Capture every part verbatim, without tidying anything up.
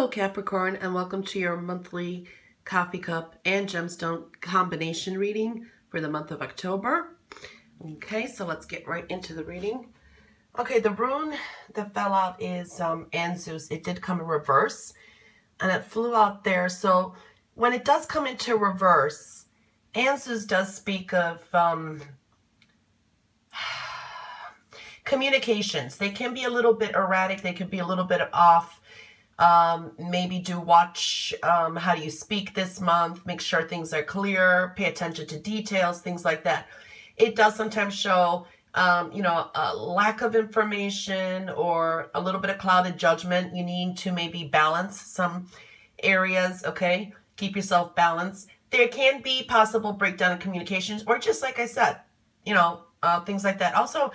Hello Capricorn, and welcome to your monthly coffee cup and gemstone combination reading for the month of October. Okay, so let's get right into the reading. Okay, the rune that fell out is um, Anzus. It did come in reverse and it flew out there. So when it does come into reverse, Anzus does speak of um, communications. They can be a little bit erratic. They can be a little bit off. Um, maybe do watch um, how you speak this month, make sure things are clear, pay attention to details, things like that. It does sometimes show, um, you know, a lack of information or a little bit of clouded judgment. You need to maybe balance some areas, okay? Keep yourself balanced. There can be possible breakdown in communications or just like I said, you know, uh, things like that. Also,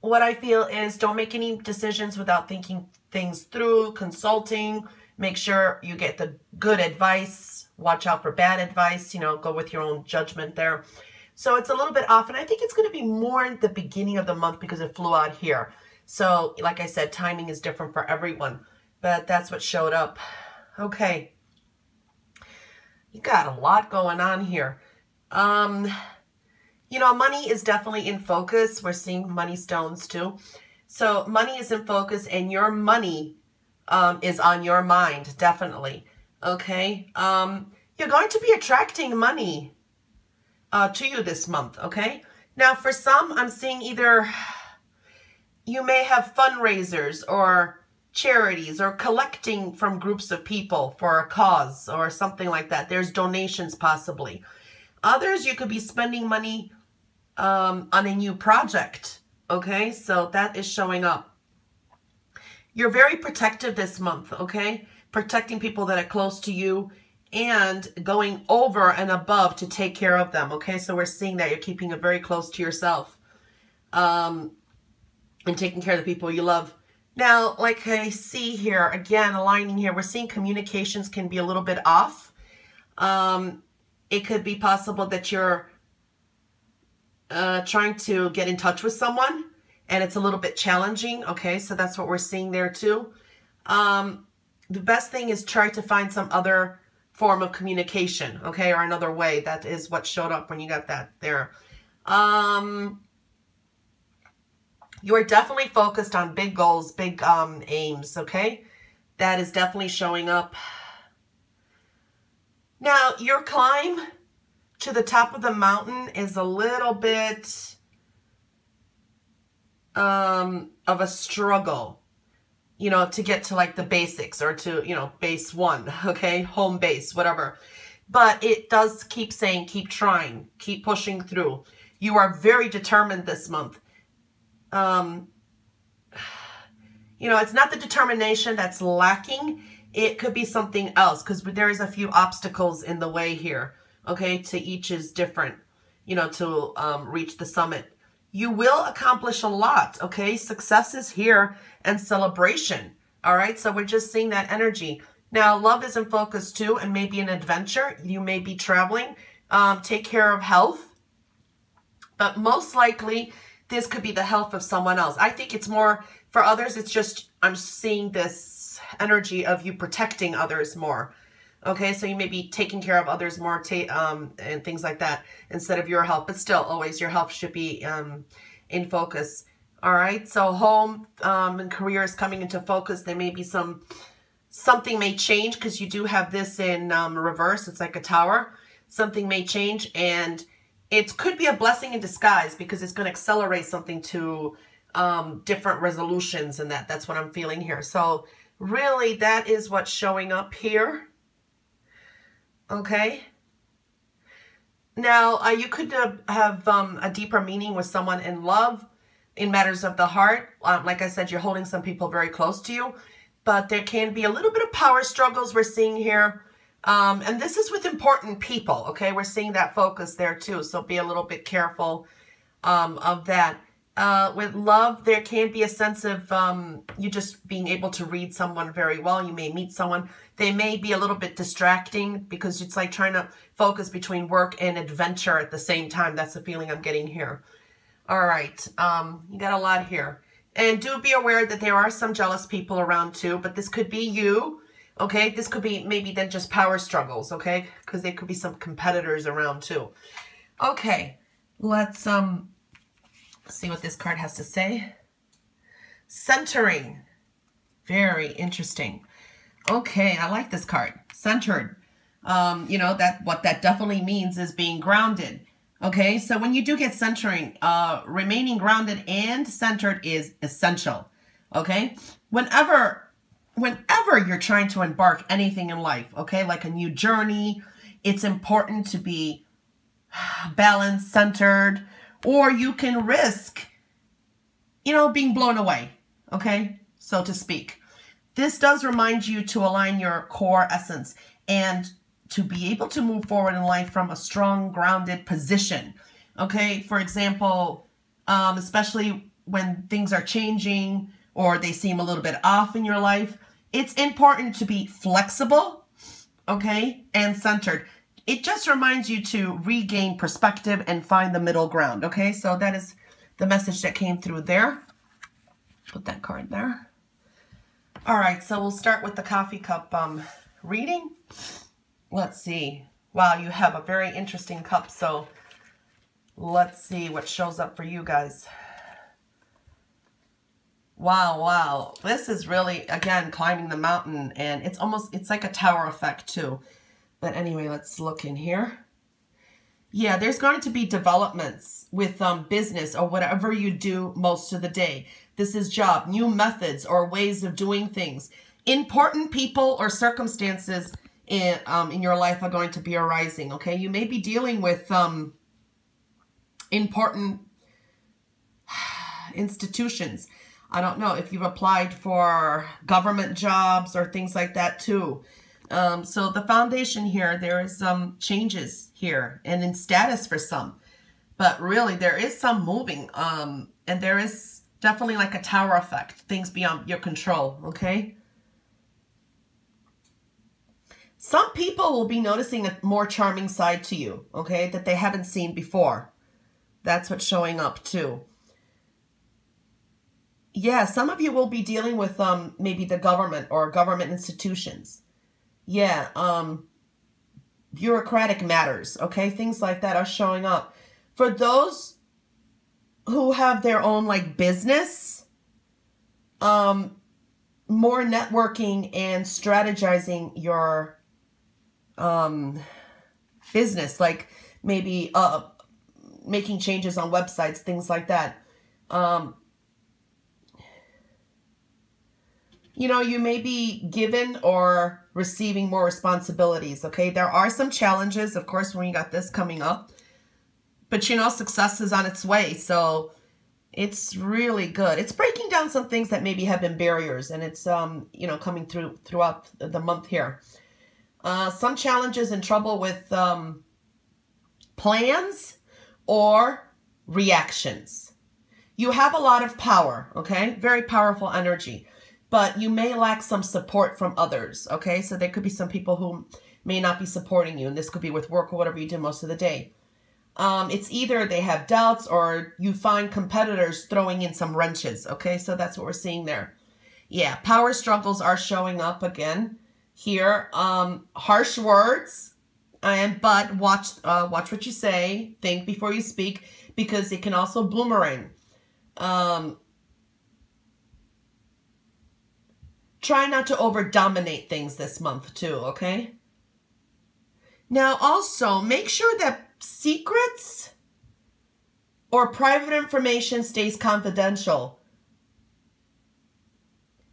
what I feel is don't make any decisions without thinking things through, consulting, make sure you get the good advice, watch out for bad advice, you know, go with your own judgment there. So it's a little bit off, and I think it's going to be more in the beginning of the month because it flew out here. So like I said, timing is different for everyone, but that's what showed up. Okay. You got a lot going on here. Um... You know, money is definitely in focus. We're seeing money stones too. So money is in focus and your money um, is on your mind, definitely. Okay. Um, you're going to be attracting money uh, to you this month. Okay. Now for some, I'm seeing either you may have fundraisers or charities or collecting from groups of people for a cause or something like that. There's donations possibly. Others, you could be spending money Um, on a new project, okay? So that is showing up. You're very protective this month, okay? Protecting people that are close to you and going over and above to take care of them, okay? So we're seeing that you're keeping it very close to yourself um, and taking care of the people you love. Now, like I see here, again, aligning here, we're seeing communications can be a little bit off. Um, it could be possible that you're Uh, trying to get in touch with someone and it's a little bit challenging. Okay, so that's what we're seeing there too. Um, the best thing is try to find some other form of communication, okay, or another way. That is what showed up when you got that there. Um, you are definitely focused on big goals, big um, aims, okay? That is definitely showing up. Now, your climb to the top of the mountain is a little bit um, of a struggle, you know, to get to like the basics or to, you know, base one, okay, home base, whatever. But it does keep saying, keep trying, keep pushing through. You are very determined this month. Um, you know, it's not the determination that's lacking. It could be something else because there is a few obstacles in the way here. Okay, to each is different, you know, to um, reach the summit. You will accomplish a lot, okay? Success is here and celebration, all right? So we're just seeing that energy. Now, love is in focus too, and maybe an adventure. You may be traveling. Um, take care of health. But most likely, this could be the health of someone else. I think it's more, for others, it's just, I'm seeing this energy of you protecting others more. Okay, so you may be taking care of others more um, and things like that instead of your health. But still, always your health should be um, in focus. All right, so home um, and career is coming into focus. There may be some, something may change because you do have this in um, reverse. It's like a tower. Something may change and it could be a blessing in disguise because it's going to accelerate something to um, different resolutions and that. That's what I'm feeling here. So really that is what's showing up here. Okay. Now, uh, you could uh, have um, a deeper meaning with someone in love, in matters of the heart. Um, like I said, you're holding some people very close to you, but there can be a little bit of power struggles we're seeing here. Um, and this is with important people, okay? We're seeing that focus there too, so be a little bit careful um, of that. Uh, with love, there can be a sense of um, you just being able to read someone very well. You may meet someone. They may be a little bit distracting because it's like trying to focus between work and adventure at the same time. That's the feeling I'm getting here. All right. Um, you got a lot here. And do be aware that there are some jealous people around too, but this could be you. Okay, this could be maybe then just power struggles, okay? Because there could be some competitors around too. Okay, let's um see what this card has to say. Centering. Very interesting. Okay, I like this card. Centered. Um, you know, that what that definitely means is being grounded. Okay, so when you do get centering, uh, remaining grounded and centered is essential. Okay, whenever... Whenever you're trying to embark anything in life, okay, like a new journey, it's important to be balanced, centered, or you can risk, you know, being blown away, okay, so to speak. This does remind you to align your core essence and to be able to move forward in life from a strong, grounded position, okay? For example, um, especially when things are changing or they seem a little bit off in your life, it's important to be flexible, okay, and centered. It just reminds you to regain perspective and find the middle ground, okay? So that is the message that came through there. Put that card there. All right, so we'll start with the coffee cup um, reading. Let's see. Wow, you have a very interesting cup, so let's see what shows up for you guys. Wow, wow. This is really, again, climbing the mountain, and it's almost, it's like a tower effect too. But anyway, let's look in here. Yeah, there's going to be developments with um, business or whatever you do most of the day. This is job, new methods or ways of doing things. Important people or circumstances in, um, in your life are going to be arising, okay? You may be dealing with um, important institutions. I don't know if you've applied for government jobs or things like that too. Um, so the foundation here, there is some changes here and in status for some. But really there is some moving um, and there is definitely like a tower effect, things beyond your control, okay? Some people will be noticing a more charming side to you, okay, that they haven't seen before. That's what's showing up too. Yeah, some of you will be dealing with um, maybe the government or government institutions. Yeah, um, bureaucratic matters, okay? Things like that are showing up. For those who have their own, like, business, um, more networking and strategizing your um, business, like maybe uh, making changes on websites, things like that. Um You know, you may be given or receiving more responsibilities, okay? There are some challenges, of course, when you got this coming up. But, you know, success is on its way, so it's really good. It's breaking down some things that maybe have been barriers, and it's, um, you know, coming through throughout the month here. Uh, some challenges and trouble with um, plans or reactions. You have a lot of power, okay? Very powerful energy. But you may lack some support from others, okay? So there could be some people who may not be supporting you, and this could be with work or whatever you do most of the day. Um, it's either they have doubts or you find competitors throwing in some wrenches, okay? So that's what we're seeing there. Yeah, power struggles are showing up again here. Um, harsh words, and but watch, uh, watch what you say. Think before you speak, because it can also boomerang. Um... Try not to over-dominate things this month too, okay? Now also, make sure that secrets or private information stays confidential,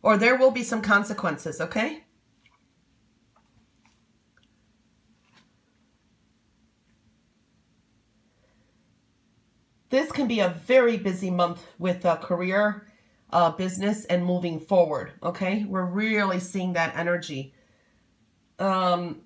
or there will be some consequences, okay? This can be a very busy month with a career, Uh, business, and moving forward, okay? We're really seeing that energy. Um,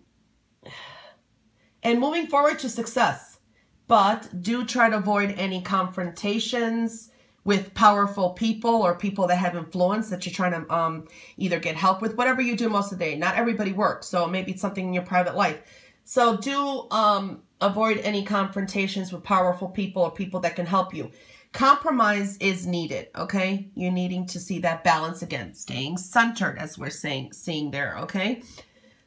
and moving forward to success, but do try to avoid any confrontations with powerful people or people that have influence that you're trying to um, either get help with, whatever you do most of the day. Not everybody works, so maybe it's something in your private life. So do um, avoid any confrontations with powerful people or people that can help you. Compromise is needed, okay? You're needing to see that balance again, staying centered, as we're saying, seeing there, okay?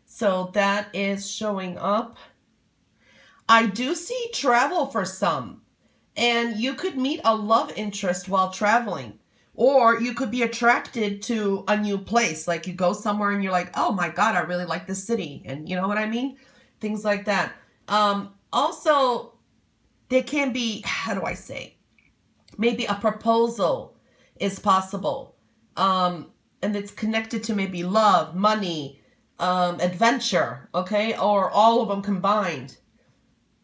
So that is showing up. I do see travel for some, and you could meet a love interest while traveling, or you could be attracted to a new place. Like you go somewhere and you're like, oh my God, I really like this city. And you know what I mean? Things like that. Um, also, there can be, how do I say? Maybe a proposal is possible. Um, and it's connected to maybe love, money, um, adventure, okay? Or all of them combined.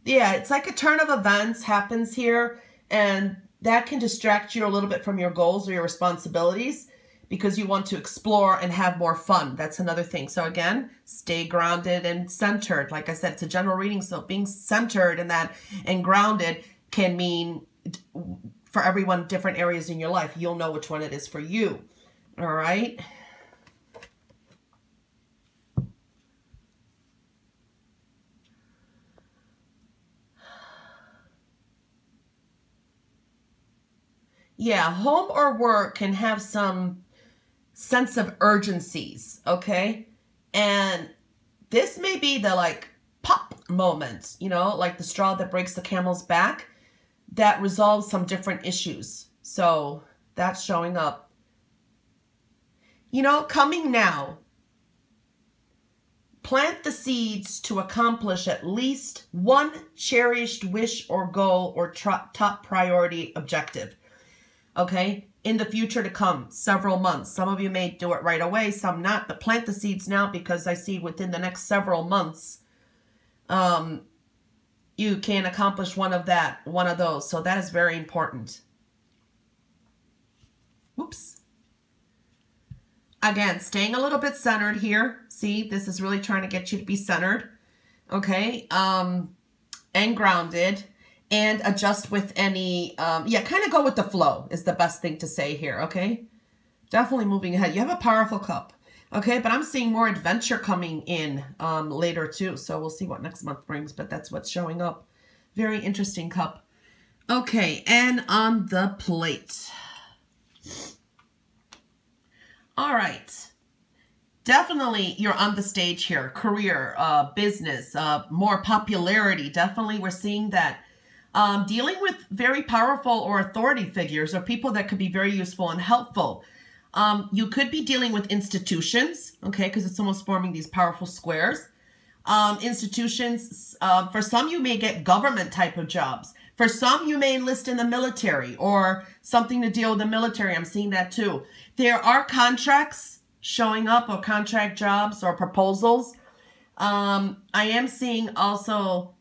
Yeah, it's like a turn of events happens here, and that can distract you a little bit from your goals or your responsibilities because you want to explore and have more fun. That's another thing. So again, stay grounded and centered. Like I said, it's a general reading, so being centered and that and grounded can mean for everyone different areas in your life. You'll know which one it is for you. All right. Yeah, home or work can have some sense of urgencies, okay? And this may be the like pop moment, you know, like the straw that breaks the camel's back that resolves some different issues. So that's showing up. You know, coming now. Plant the seeds to accomplish at least one cherished wish or goal or top priority objective. Okay, in the future to come, several months. Some of you may do it right away, some not, but plant the seeds now because I see within the next several months, um, you can accomplish one of that, one of those. So that is very important. Whoops. Again, staying a little bit centered here. See, this is really trying to get you to be centered, okay, um, and grounded. And adjust with any, um, yeah, kind of go with the flow is the best thing to say here, okay? Definitely moving ahead. You have a powerful cup, okay? But I'm seeing more adventure coming in um, later too. So we'll see what next month brings, but that's what's showing up. Very interesting cup. Okay, and on the plate. All right. Definitely you're on the stage here. Career, uh, business, uh, more popularity. Definitely we're seeing that. Um, dealing with very powerful or authority figures or people that could be very useful and helpful. Um, you could be dealing with institutions, okay, because it's almost forming these powerful squares. Um, institutions, uh, for some you may get government type of jobs. For some you may enlist in the military or something to deal with the military. I'm seeing that too. There are contracts showing up or contract jobs or proposals. Um, I am seeing also...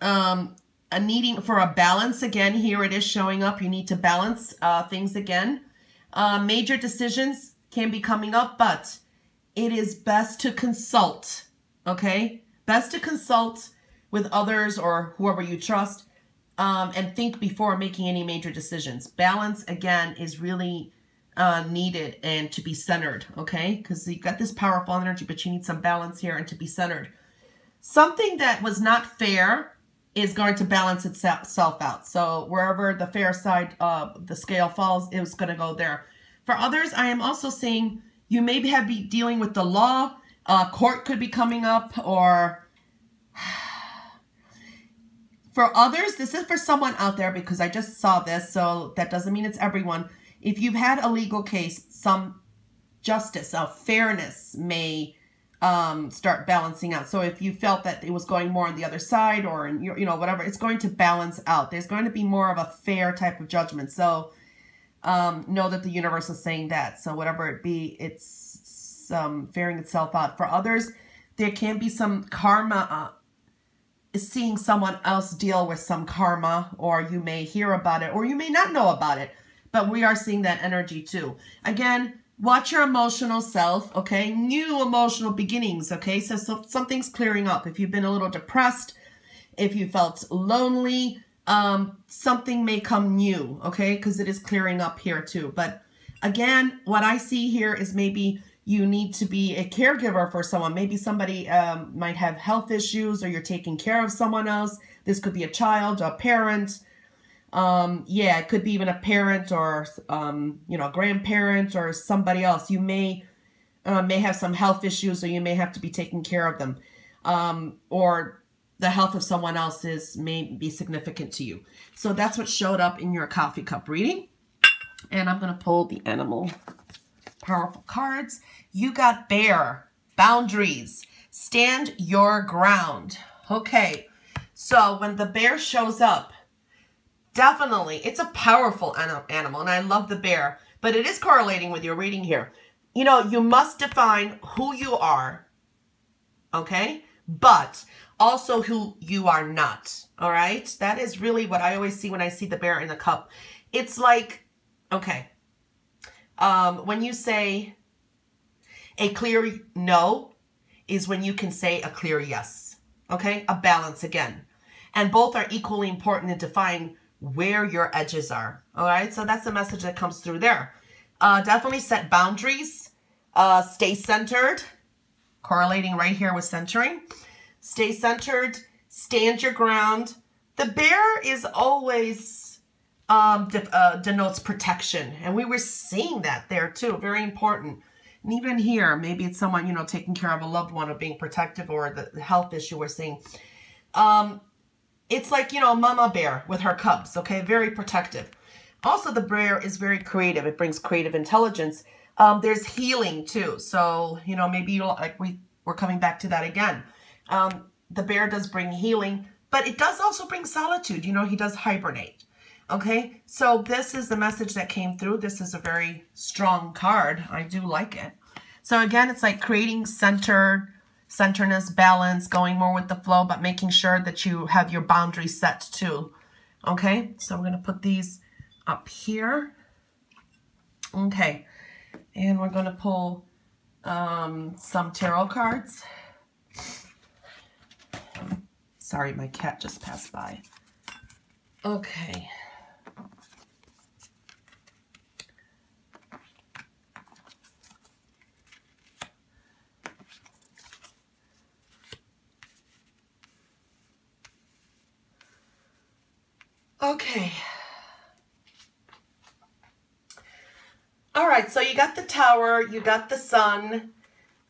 Um, A needing for a balance again. Here it is showing up. You need to balance uh, things again. Uh, major decisions can be coming up, but it is best to consult, okay? Best to consult with others or whoever you trust um, and think before making any major decisions. Balance, again, is really uh, needed and to be centered, okay? Because you've got this powerful energy, but you need some balance here and to be centered. Something that was not fair is going to balance itself out. So wherever the fair side of the scale falls, it was going to go there. For others, I am also seeing you may have be dealing with the law. Uh, court could be coming up, or for others, this is for someone out there because I just saw this, so that doesn't mean it's everyone. If you've had a legal case, some justice, uh, fairness may Um, start balancing out. So if you felt that it was going more on the other side or, in your, you know, whatever, it's going to balance out. There's going to be more of a fair type of judgment. So um, know that the universe is saying that. So whatever it be, it's um, fairing itself out. For others, there can be some karma, uh, seeing someone else deal with some karma, or you may hear about it, or you may not know about it, but we are seeing that energy too. Again, watch your emotional self, okay? New emotional beginnings, okay? So, so something's clearing up. If you've been a little depressed, if you felt lonely, um, something may come new, okay? Because it is clearing up here too. But again, what I see here is maybe you need to be a caregiver for someone. Maybe somebody um, might have health issues, or you're taking care of someone else. This could be a child, a parent, Um, yeah, it could be even a parent or, um, you know, a grandparent or somebody else. You may, uh, may have some health issues, or you may have to be taking care of them. Um, or the health of someone else is, may be significant to you. So that's what showed up in your coffee cup reading. And I'm going to pull the animal powerful cards. You got bear, boundaries, stand your ground. Okay. So when the bear shows up, definitely, it's a powerful animal, and I love the bear, but it is correlating with your reading here. You know, you must define who you are, okay, but also who you are not, all right? That is really what I always see when I see the bear in the cup. It's like, okay, um, when you say a clear no is when you can say a clear yes, okay? A balance again, and both are equally important in defining where your edges are. All right. So that's the message that comes through there. Uh, definitely set boundaries, uh, stay centered, correlating right here with centering, stay centered, stand your ground. The bear is always, um, de uh, denotes protection. And we were seeing that there too. Very important. And even here, maybe it's someone, you know, taking care of a loved one, or being protective, or the, the health issue we're seeing. Um, It's like, you know, mama bear with her cubs, okay? Very protective. Also, the bear is very creative. It brings creative intelligence. Um, there's healing, too. So, you know, maybe you'll, like we, we're coming back to that again. Um, the bear does bring healing, but it does also bring solitude. You know, he does hibernate, okay? So this is the message that came through. This is a very strong card. I do like it. So, again, it's like creating center. Centeredness, balance, going more with the flow, but making sure that you have your boundaries set too. Okay, so I'm going to put these up here. Okay, and we're going to pull um, some tarot cards. Sorry, my cat just passed by. Okay. Okay. All right, so you got the tower, you got the sun,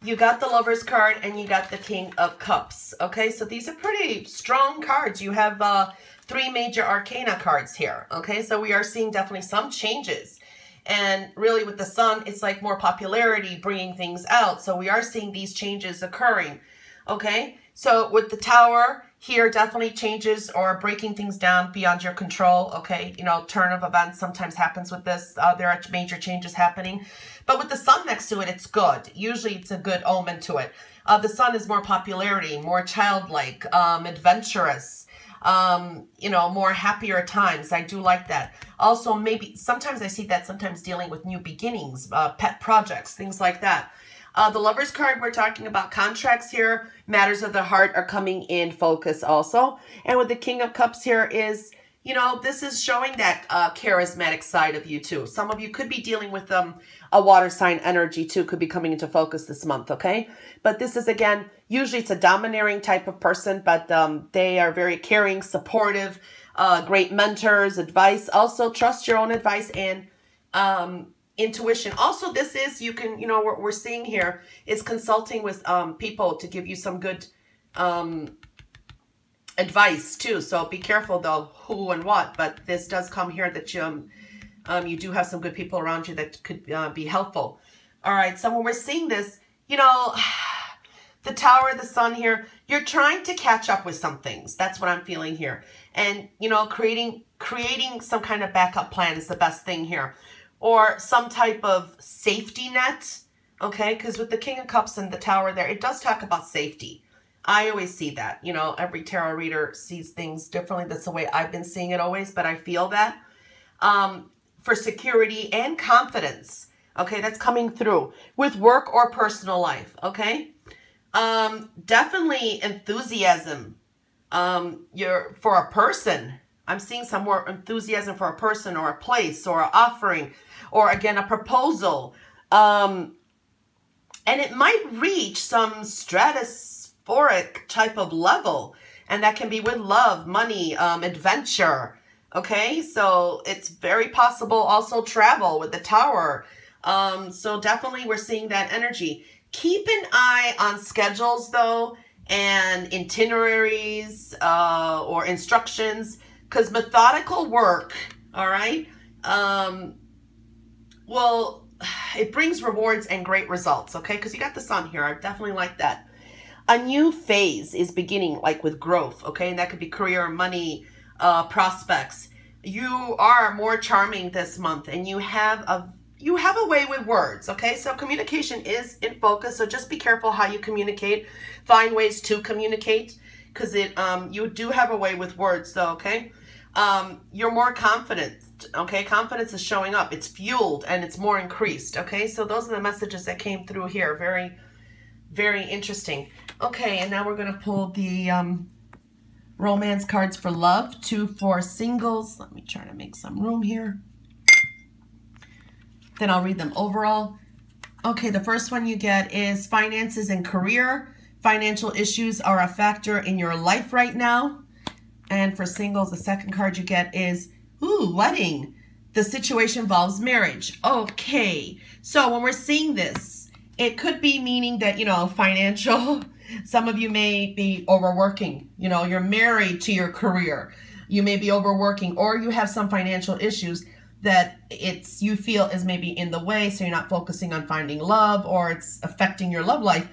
you got the lover's card, and you got the king of cups. Okay, so these are pretty strong cards. You have uh, three major arcana cards here. Okay, so we are seeing definitely some changes. And really with the sun, it's like more popularity, bringing things out. So we are seeing these changes occurring. Okay, so with the tower, here definitely changes or breaking things down beyond your control, okay? You know, turn of events sometimes happens with this. Uh, there are major changes happening. But with the sun next to it, it's good. Usually it's a good omen to it. Uh, the sun is more popularity, more childlike, um, adventurous, um, you know, more happier times. I do like that. Also, maybe sometimes I see that sometimes dealing with new beginnings, uh, pet projects, things like that. Uh, the lover's card, we're talking about contracts here. Matters of the heart are coming in focus also. And with the king of cups here is, you know, this is showing that uh, charismatic side of you too. Some of you could be dealing with um, a water sign energy too, could be coming into focus this month, okay? But this is, again, usually it's a domineering type of person, but um, they are very caring, supportive, uh, great mentors, advice. Also, trust your own advice and um intuition. Also, this is, you can, you know, what we're seeing here is consulting with um, people to give you some good um, advice too. So be careful though, who and what, but this does come here that you, um, um, you do have some good people around you that could uh, be helpful. All right. So when we're seeing this, you know, the tower, the sun here, you're trying to catch up with some things. That's what I'm feeling here. And, you know, creating, creating some kind of backup plan is the best thing here. Or some type of safety net, okay? Because with the king of cups and the tower there, it does talk about safety. I always see that. You know, every tarot reader sees things differently. That's the way I've been seeing it always, but I feel that. Um, for security and confidence, okay? That's coming through with work or personal life, okay? Um, definitely enthusiasm um, you're, for a person. I'm seeing some more enthusiasm for a person or a place or an offering or, again, a proposal. Um, and it might reach some stratospheric type of level. And that can be with love, money, um, adventure, Okay, so it's very possible also travel with the Tower. Um, so definitely we're seeing that energy. Keep an eye on schedules though, and itineraries uh, or instructions, because methodical work, all right, um, well, it brings rewards and great results, okay? Because you got the sun here. I definitely like that. A new phase is beginning, like with growth, okay? And that could be career, money, uh, prospects. You are more charming this month, and you have a you have a way with words, okay? So communication is in focus, so just be careful how you communicate. Find ways to communicate, because it um, you do have a way with words, though, okay? Um, you're more confident, okay? Confidence is showing up. It's fueled, and it's more increased, okay? So those are the messages that came through here. Very, very interesting. Okay, and now we're going to pull the um, romance cards for love. Two for singles. Let me try to make some room here. Then I'll read them overall. Okay, the first one you get is finances and career. Financial issues are a factor in your life right now. And for singles, the second card you get is, ooh, wedding. The situation involves marriage. Okay, so when we're seeing this, it could be meaning that, you know, financial, some of you may be overworking. You know, you're married to your career. You may be overworking, or you have some financial issues that it's you feel is maybe in the way, so you're not focusing on finding love, or it's affecting your love life.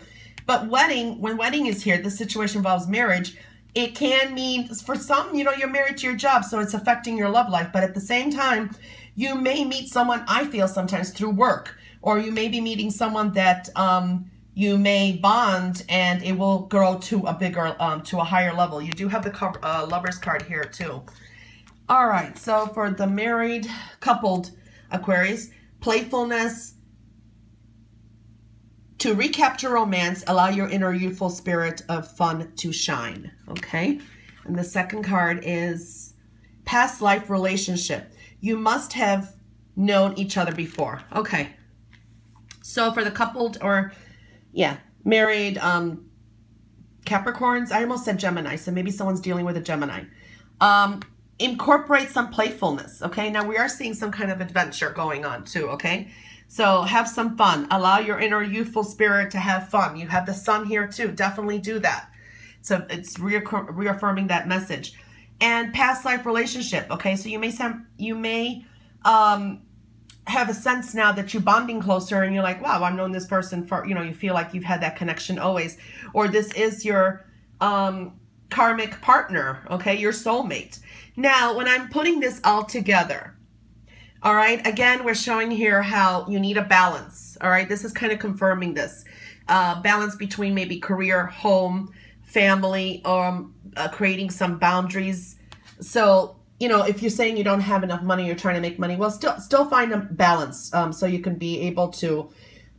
But wedding, when wedding is here, the situation involves marriage. It can mean for some, you know, you're married to your job, so it's affecting your love life. But at the same time, you may meet someone, I feel sometimes, through work, or you may be meeting someone that um, you may bond, and it will grow to a bigger, um, to a higher level. You do have the cover, uh, lovers card here too. All right, so for the married, coupled Aquarius, playfulness to recapture romance, allow your inner youthful spirit of fun to shine, okay? And the second card is past life relationship. You must have known each other before, okay? So for the coupled or, yeah, married um, Capricorns, I almost said Gemini, so maybe someone's dealing with a Gemini. Um... Incorporate some playfulness, okay? Now, we are seeing some kind of adventure going on too, okay? So have some fun. Allow your inner youthful spirit to have fun. You have the sun here too. Definitely do that. So it's reaffirming that message. And past life relationship, okay? So you may, some, you may um, have a sense now that you're bonding closer, and you're like, wow, I've known this person for, you know, you feel like you've had that connection always. Or this is your um, karmic partner, okay? Your soulmate. Now, when I'm putting this all together, all right, again, we're showing here how you need a balance, all right? This is kind of confirming this. Uh, balance between maybe career, home, family, or um, uh, creating some boundaries. So, you know, if you're saying you don't have enough money, you're trying to make money, well, still still find a balance um, so you can be able to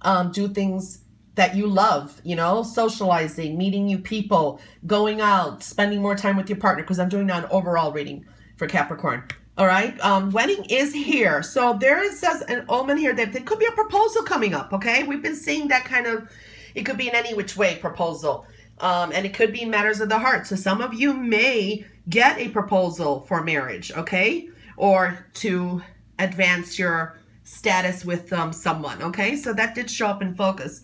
um, do things that you love, you know, socializing, meeting new people, going out, spending more time with your partner, because I'm doing now an overall reading for Capricorn. All right, um, wedding is here. So there is an omen here that there could be a proposal coming up, okay? We've been seeing that kind of, it could be an any which way proposal, um, and it could be matters of the heart. So some of you may get a proposal for marriage, okay? Or to advance your status with um, someone, okay? So that did show up in focus.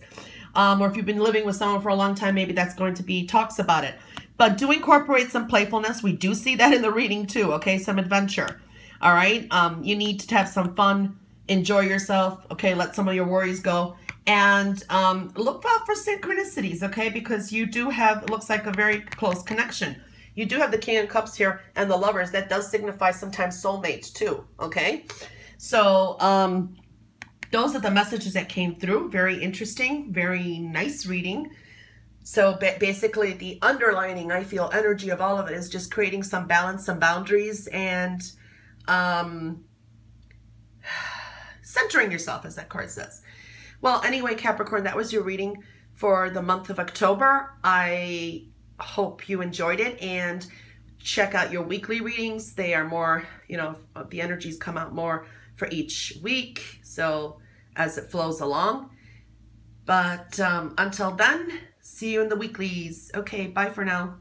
Um, or if you've been living with someone for a long time, maybe that's going to be talks about it. But do incorporate some playfulness. We do see that in the reading too, okay? Some adventure, all right? Um, you need to have some fun, enjoy yourself, okay? Let some of your worries go. And um, look out for synchronicities, okay? Because you do have, it looks like a very close connection. You do have the King of Cups here and the Lovers. That does signify sometimes soulmates too, okay? So, um... those are the messages that came through. Very interesting, very nice reading. So basically the underlining, I feel, energy of all of it is just creating some balance, some boundaries, and um, centering yourself, as that card says. Well, anyway, Capricorn, that was your reading for the month of October. I hope you enjoyed it, and check out your weekly readings. They are more, you know, the energies come out more for each week, so as it flows along. But um, until then, see you in the weeklies. Okay, bye for now.